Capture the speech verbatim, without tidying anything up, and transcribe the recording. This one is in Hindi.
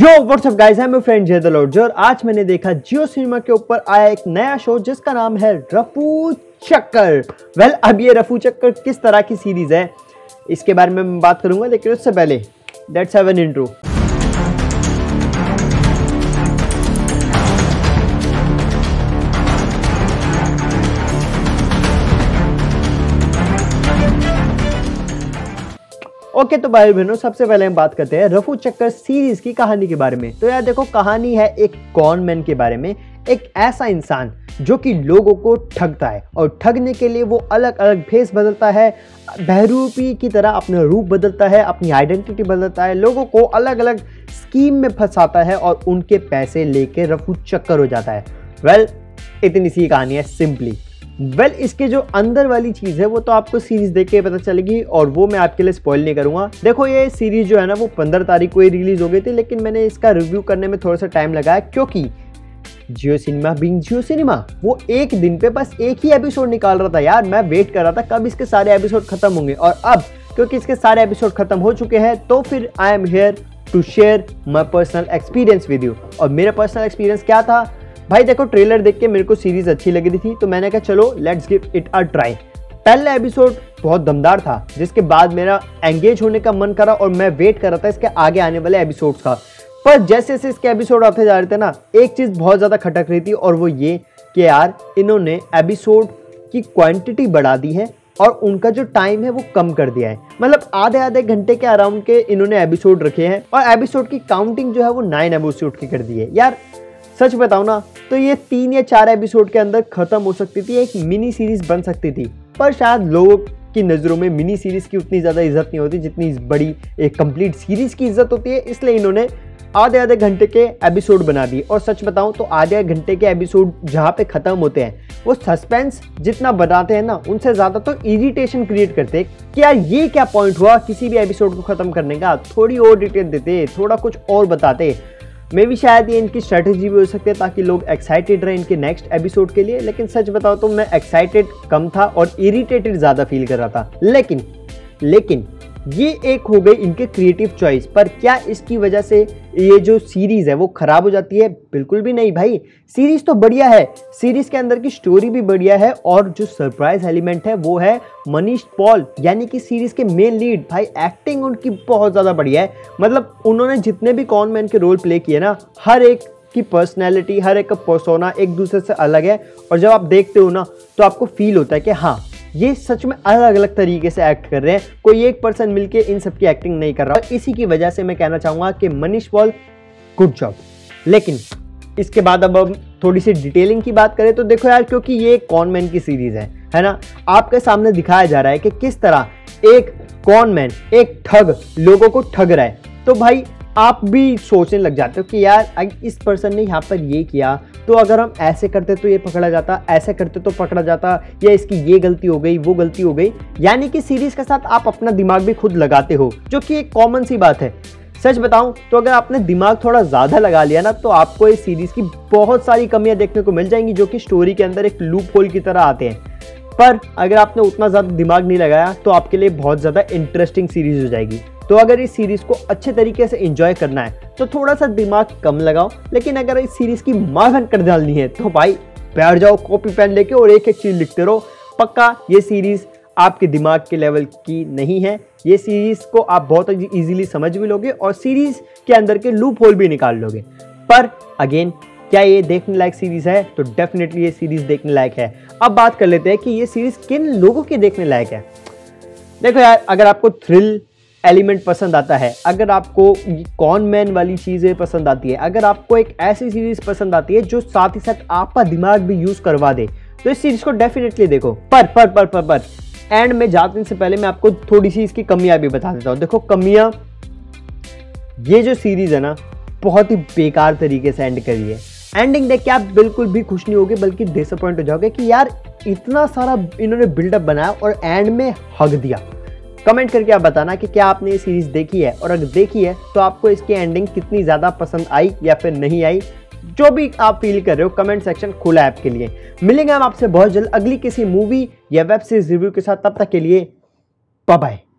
Yo what's up guys, I am your friend Jay Dalal. और आज मैंने देखा जियो सिनेमा के ऊपर आया एक नया शो जिसका नाम है रफू चक्कर। वेल well, अब ये रफू चक्कर किस तरह की सीरीज है इसके बारे में मैं बात करूंगा, लेकिन उससे पहले let's have an intro. Okay okay, तो भाई बहनों सबसे पहले हम बात करते हैं रफू चक्कर सीरीज की कहानी के बारे में। तो यार देखो, कहानी है एक कॉनमैन के बारे में, एक ऐसा इंसान जो कि लोगों को ठगता है और ठगने के लिए वो अलग अलग भेष बदलता है, बहरूपी की तरह अपना रूप बदलता है, अपनी आइडेंटिटी बदलता है, लोगों को अलग अलग स्कीम में फंसाता है और उनके पैसे लेके रफू चक्कर हो जाता है। वेल well, इतनी सी कहानी है सिंपली। वेल well, इसके जो अंदर वाली चीज़ है वो तो आपको सीरीज देख के पता चलेगी और वो मैं आपके लिए स्पॉइल नहीं करूंगा। देखो ये सीरीज जो है ना वो पंद्रह तारीख को ही रिलीज़ हो गई थी, लेकिन मैंने इसका रिव्यू करने में थोड़ा सा टाइम लगाया क्योंकि Jio cinema being Jio cinema वो एक दिन पे बस एक ही एपिसोड निकाल रहा था। यार मैं वेट कर रहा था कब इसके सारे एपिसोड खत्म होंगे, और अब क्योंकि इसके सारे एपिसोड खत्म हो चुके हैं तो फिर I am here to share my personal experience with you. और मेरा पर्सनल एक्सपीरियंस क्या था भाई, देखो ट्रेलर देख के मेरे को सीरीज अच्छी लगी थी तो मैंने कहा चलो let's give it a try. पहला एपिसोड बहुत दमदार था जिसके बाद मेरा एंगेज होने का मन करा और मैं वेट कर रहा था इसके आगे आने वाले एपिसोड्स का। पर जैसे जैसे इसके एपिसोड आते जा रहे थे ना, एक चीज़ बहुत ज़्यादा खटक रही थी और वो ये कि यार इन्होंने एपिसोड की क्वान्टिटी बढ़ा दी है और उनका जो टाइम है वो कम कर दिया है। मतलब आधे आधे घंटे के अराउंड के इन्होंने एपिसोड रखे हैं और एपिसोड की काउंटिंग जो है वो नाइन एपिसोड की कर दी है। यार सच बताऊं ना तो ये तीन या चार एपिसोड के अंदर ख़त्म हो सकती थी, एक मिनी सीरीज़ बन सकती थी। पर शायद लोगों की नज़रों में मिनी सीरीज़ की उतनी ज़्यादा इज्जत नहीं होती जितनी बड़ी एक कंप्लीट सीरीज़ की इज्जत होती है, इसलिए इन्होंने आधे आधे घंटे के एपिसोड बना दिए। और सच बताऊं तो आधे घंटे के एपिसोड जहाँ पे ख़त्म होते हैं वो सस्पेंस जितना बताते हैं ना उनसे ज़्यादा तो इरिटेशन क्रिएट करते हैं कि यार ये क्या पॉइंट हुआ किसी भी एपिसोड को ख़त्म करने का, थोड़ी और डिटेल देते, थोड़ा कुछ और बताते। मे भी शायद ये इनकी स्ट्रैटेजी भी हो सकती है ताकि लोग एक्साइटेड रहें इनके नेक्स्ट एपिसोड के लिए। लेकिन सच बताओ तो मैं एक्साइटेड कम था और इरिटेटेड ज़्यादा फील कर रहा था। लेकिन लेकिन ये एक हो गई इनके क्रिएटिव चॉइस। पर क्या इसकी वजह से ये जो सीरीज़ है वो ख़राब हो जाती है? बिल्कुल भी नहीं भाई, सीरीज़ तो बढ़िया है, सीरीज़ के अंदर की स्टोरी भी बढ़िया है और जो सरप्राइज एलिमेंट है वो है मनीष पॉल यानी कि सीरीज़ के मेन लीड। भाई एक्टिंग उनकी बहुत ज़्यादा बढ़िया है। मतलब उन्होंने जितने भी कॉनमैन के रोल प्ले किए ना, हर एक की पर्सनैलिटी, हर एक का पर्सोना एक दूसरे से अलग है और जब आप देखते हो ना तो आपको फील होता है कि हाँ ये सच में अलग अलग तरीके से एक्ट कर रहे हैं, कोई एक पर्सन मिलके इन सब की एक्टिंग नहीं कर रहा। और इसी की वजह से मैं कहना चाहूँगा कि मनीष पॉल गुड जॉब। लेकिन इसके बाद अब अब थोड़ी सी डिटेलिंग की बात करें तो देखो यार, क्योंकि ये एक कॉनमैन की सीरीज़ है है ना, आपके सामने दिखाया जा रहा है कि किस तरह एक कॉनमैन, एक ठग लोगों को ठग रहा है। तो भाई आप भी सोचने लग जाते हो कि यार इस पर्सन ने यहाँ पर ये किया तो अगर हम ऐसे करते तो ये पकड़ा जाता, ऐसे करते तो पकड़ा जाता, या इसकी ये गलती हो गई वो गलती हो गई। यानी कि सीरीज़ के साथ आप अपना दिमाग भी खुद लगाते हो जो कि एक कॉमन सी बात है। सच बताऊं तो अगर आपने दिमाग थोड़ा ज़्यादा लगा लिया ना तो आपको इस सीरीज़ की बहुत सारी कमियाँ देखने को मिल जाएंगी जो कि स्टोरी के अंदर एक लूप होल की तरह आते हैं। पर अगर आपने उतना ज़्यादा दिमाग नहीं लगाया तो आपके लिए बहुत ज़्यादा इंटरेस्टिंग सीरीज़ हो जाएगी। तो अगर इस सीरीज़ को अच्छे तरीके से एंजॉय करना है तो थोड़ा सा दिमाग कम लगाओ, लेकिन अगर इस सीरीज़ की मारहाण कर डालनी है तो भाई बैठ जाओ कॉपी पेन लेके और एक एक चीज़ लिखते रहो। पक्का ये सीरीज़ आपके दिमाग के लेवल की नहीं है, ये सीरीज़ को आप बहुत ईजिली समझ भी लोगे और सीरीज़ के अंदर के लूप होल भी निकाल लोगे। पर अगेन क्या ये देखने लायक सीरीज़ है? तो डेफिनेटली ये सीरीज़ देखने लायक है। अब बात कर लेते हैं कि ये सीरीज़ किन लोगों के देखने लायक है। देखो यार, अगर आपको थ्रिल एलिमेंट पसंद आता है, अगर आपको कॉनमैन वाली चीज़ें पसंद आती है, अगर आपको एक ऐसी सीरीज़ पसंद आती है जो साथ ही साथ आपका दिमाग भी यूज़ करवा दे तो इस सीरीज़ को डेफिनेटली देखो। पर पर पर पर पर एंड में जाने से पहले मैं आपको थोड़ी सी इसकी कमियाँ भी बता देता हूँ। देखो कमियाँ, ये जो सीरीज़ है ना बहुत ही बेकार तरीके से एंड करी है। एंडिंग देख के आप बिल्कुल भी खुश नहीं होगे बल्कि डिसअपॉइंट हो जाओगे कि यार इतना सारा इन्होंने बिल्डअप बनाया और एंड में हग दिया। कमेंट करके आप बताना कि क्या आपने ये सीरीज़ देखी है और अगर देखी है तो आपको इसकी एंडिंग कितनी ज़्यादा पसंद आई या फिर नहीं आई। जो भी आप फील कर रहे हो कमेंट सेक्शन खुला है आपके लिए। मिलेंगे हम आपसे बहुत जल्द अगली किसी मूवी या वेब सीरीज रिव्यू के साथ, तब तक के लिए बाय बाय।